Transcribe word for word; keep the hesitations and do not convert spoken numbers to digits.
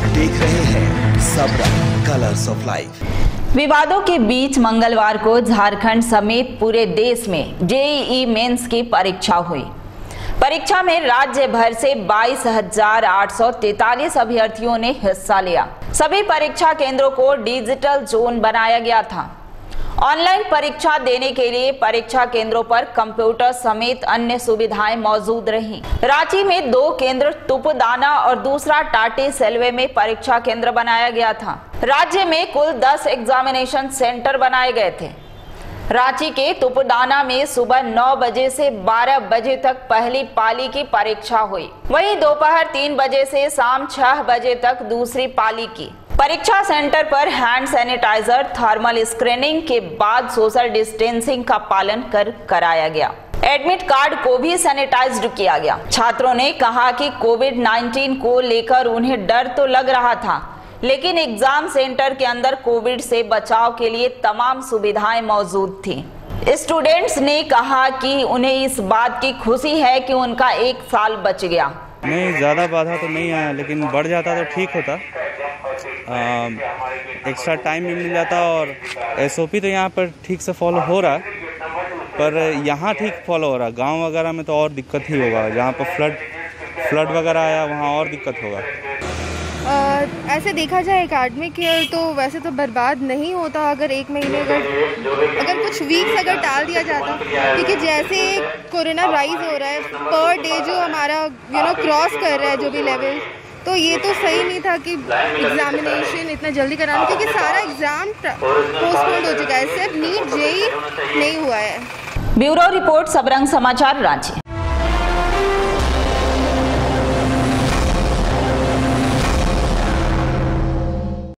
आप देख रहे हैं सबरंग कलर्स ऑफ लाइफ। विवादों के बीच मंगलवार को झारखंड समेत पूरे देश में जेईई मेंस की परीक्षा हुई। परीक्षा में राज्य भर से बाईस हजार आठ सौ तैतालीस अभ्यर्थियों ने हिस्सा लिया। सभी परीक्षा केंद्रों को डिजिटल जोन बनाया गया था। ऑनलाइन परीक्षा देने के लिए परीक्षा केंद्रों पर कंप्यूटर समेत अन्य सुविधाएं मौजूद रहीं। रांची में दो केंद्र तुपुदाना और दूसरा टाटे सेल्वे में परीक्षा केंद्र बनाया गया था। राज्य में कुल दस एग्जामिनेशन सेंटर बनाए गए थे। रांची के तुपुदाना में सुबह नौ बजे से बारह बजे तक पहली पाली की परीक्षा हुई, वहीं दोपहर तीन बजे से शाम छह बजे तक दूसरी पाली की। परीक्षा सेंटर पर हैंड सैनिटाइजर, थर्मल स्क्रीनिंग के बाद सोशल डिस्टेंसिंग का पालन कर कराया गया। एडमिट कार्ड को भी सैनिटाइज्ड किया गया। छात्रों ने कहा कि कोविड नाइनटीन को लेकर उन्हें डर तो लग रहा था, लेकिन एग्जाम सेंटर के अंदर कोविड से बचाव के लिए तमाम सुविधाएं मौजूद थी। स्टूडेंट्स ने कहा कि उन्हें इस बात की खुशी है कि उनका एक साल बच गया। नहीं, ज्यादा बाधा तो नहीं आया, लेकिन बढ़ जाता तो ठीक होता। एक्स्ट्रा टाइम भी मिल जाता और एस ओ पी तो यहाँ पर ठीक से फॉलो हो रहा, पर यहाँ ठीक फॉलो हो रहा। गांव वगैरह में तो और दिक्कत ही होगा, जहाँ पर फ्लड फ्लड वगैरह आया वहाँ और दिक्कत होगा। आ, ऐसे देखा जाए एकेडमिक ईयर तो वैसे तो बर्बाद नहीं होता अगर एक महीने अगर अगर कुछ वीक्स अगर टाल दिया जाता, क्योंकि जैसे कोरोना राइज हो रहा है पर डे जो हमारा यू नो क्रॉस कर रहा है जो भी लेवल, तो ये तो सही नहीं था कि एग्जामिनेशन इतना जल्दी कराना, क्योंकि सारा एग्जाम पोस्टपोन्ड हो चुका है, सिर्फ नीट जेई नहीं हुआ है। ब्यूरो रिपोर्ट सबरंग समाचार रांची।